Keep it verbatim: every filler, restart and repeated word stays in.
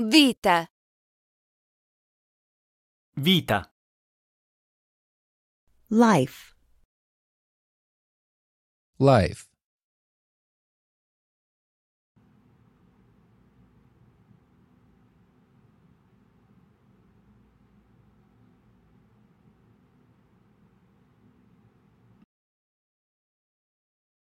Vita. Vita. Life. Life.